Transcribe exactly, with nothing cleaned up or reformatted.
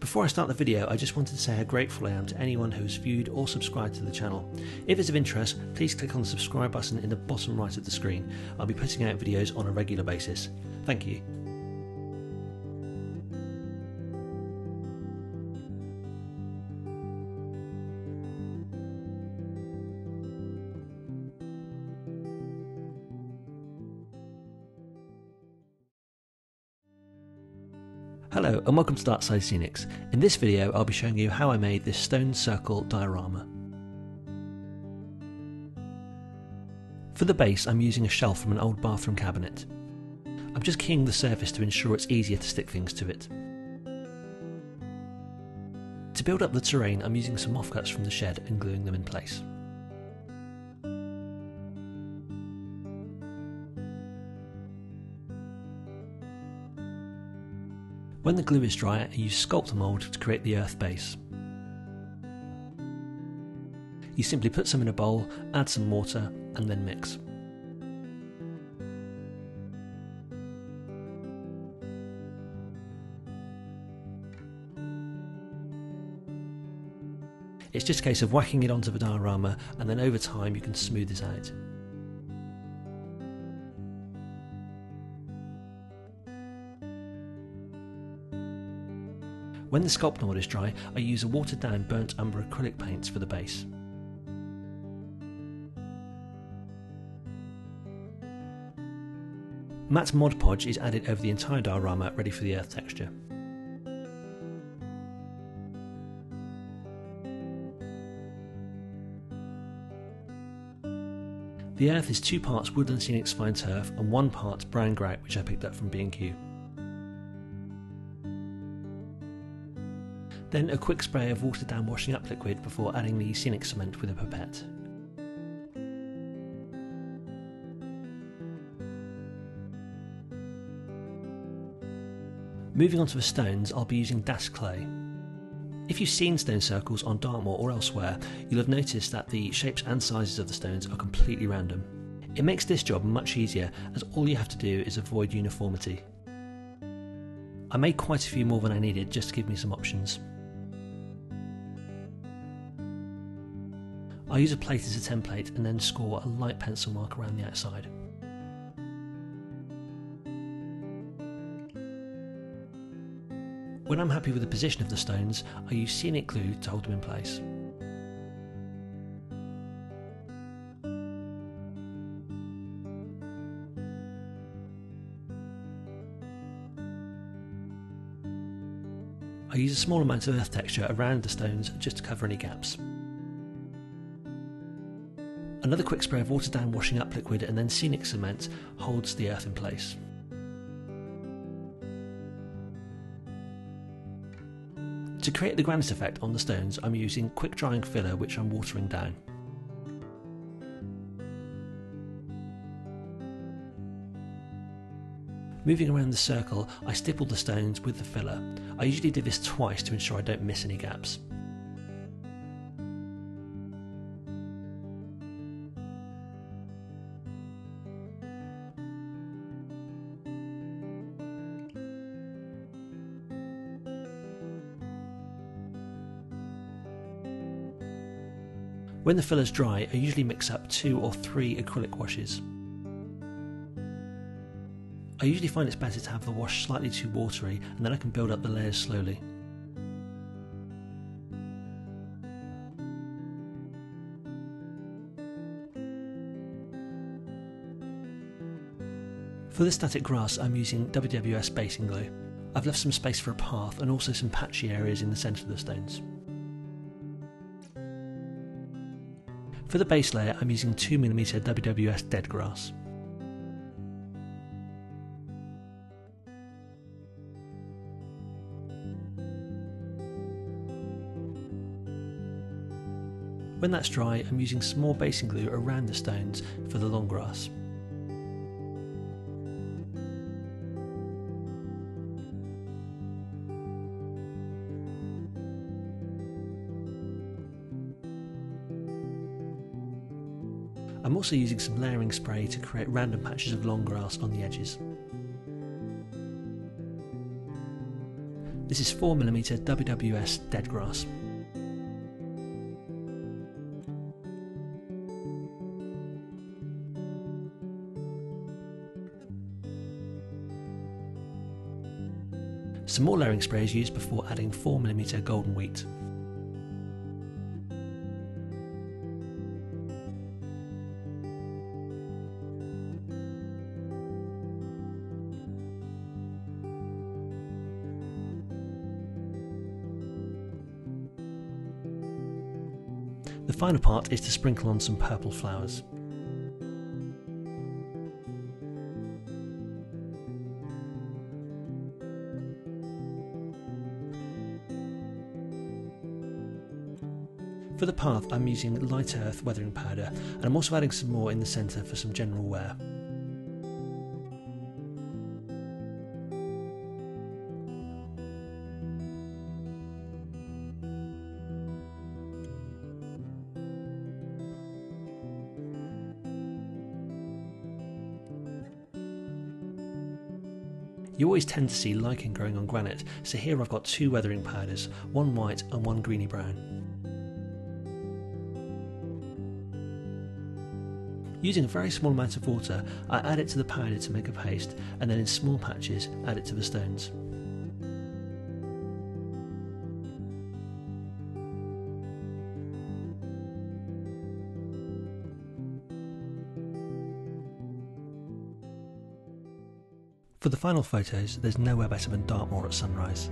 Before I start the video, I just wanted to say how grateful I am to anyone who has viewed or subscribed to the channel. If it's of interest, please click on the subscribe button in the bottom right of the screen. I'll be putting out videos on a regular basis. Thank you. Hello and welcome to Dartside Scenics. In this video I'll be showing you how I made this stone circle diorama. For the base I'm using a shelf from an old bathroom cabinet. I'm just keying the surface to ensure it's easier to stick things to it. To build up the terrain I'm using some offcuts from the shed and gluing them in place. When the glue is dry, I use sculpt mould to create the earth base. You simply put some in a bowl, add some water, and then mix. It's just a case of whacking it onto the diorama, and then over time you can smooth this out. When the sculpt mould is dry, I use a watered down burnt umber acrylic paints for the base. Matte Mod Podge is added over the entire diorama, ready for the earth texture. The earth is two parts Woodland Scenics fine turf and one part brown grout, which I picked up from B and Q. Then a quick spray of watered down washing up liquid before adding the scenic cement with a pipette. Moving on to the stones, I'll be using D A S clay. If you've seen stone circles on Dartmoor or elsewhere, you'll have noticed that the shapes and sizes of the stones are completely random. It makes this job much easier as all you have to do is avoid uniformity. I made quite a few more than I needed just to give me some options. I use a plate as a template and then score a light pencil mark around the outside. When I'm happy with the position of the stones, I use scenic glue to hold them in place. I use a small amount of earth texture around the stones just to cover any gaps. Another quick spray of watered down washing up liquid and then scenic cement holds the earth in place. To create the granite effect on the stones, I'm using quick drying filler, which I'm watering down. Moving around the circle, I stipple the stones with the filler. I usually do this twice to ensure I don't miss any gaps. When the filler's dry, I usually mix up two or three acrylic washes. I usually find it's better to have the wash slightly too watery and then I can build up the layers slowly. For the static grass I'm using W W S basing glue. I've left some space for a path and also some patchy areas in the centre of the stones. For the base layer I'm using two millimeter W W S dead grass. When that's dry, I'm using small basing glue around the stones for the long grass. I'm also using some layering spray to create random patches of long grass on the edges. This is four millimeter W W S dead grass. Some more layering spray is used before adding four millimeter golden wheat. The final part is to sprinkle on some purple flowers. For the path, I'm using light earth weathering powder, and I'm also adding some more in the centre for some general wear. You always tend to see lichen growing on granite, so here I've got two weathering powders, one white and one greeny brown. Using a very small amount of water, I add it to the powder to make a paste, and then in small patches add it to the stones. For the final photos, there's nowhere better than Dartmoor at sunrise.